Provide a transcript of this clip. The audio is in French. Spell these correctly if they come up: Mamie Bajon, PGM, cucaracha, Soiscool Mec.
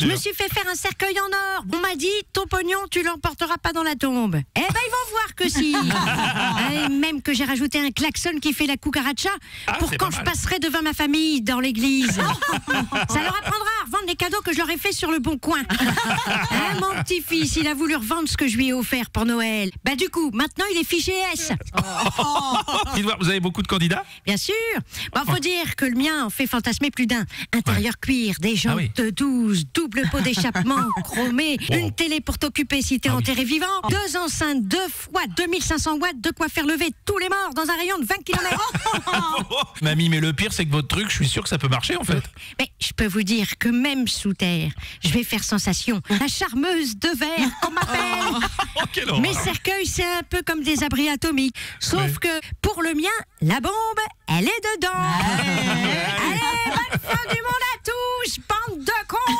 Je me suis fait faire un cercueil en or. On m'a dit, ton pognon, tu l'emporteras pas dans la tombe. Eh ben, ils vont voir que si. Et même que j'ai rajouté un klaxon qui fait la cucaracha pour quand je passerai devant ma famille dans l'église. Ça leur apprendra à revendre les cadeaux que je leur ai fait sur le bon coin. Hein, mon petit-fils, il a voulu revendre ce que je lui ai offert pour Noël. Bah du coup, maintenant, il est fiché S. Vous avez beaucoup de candidats? Bien sûr. Bon, faut dire que le mien en fait fantasmer plus d'un. Intérieur cuir, des jantes de 12, double pot d'échappement chromé, une télé pour t'occuper si t'es enterré vivant, deux enceintes, 2 fois 2500 watts, de quoi faire lever tous les morts dans un rayon de 20 km. Mamie, mais le pire, c'est que votre truc, je suis sûr que ça peut marcher en fait. Mais je peux vous dire que même sous terre, je vais faire sensation. La charmeuse de verre qu'on m'appelle. Mes cercueils, c'est un peu comme des abris atomiques. Sauf que pour le mien, la bombe, elle est dedans. Allez, bonne fin du monde à tous, bande de cons.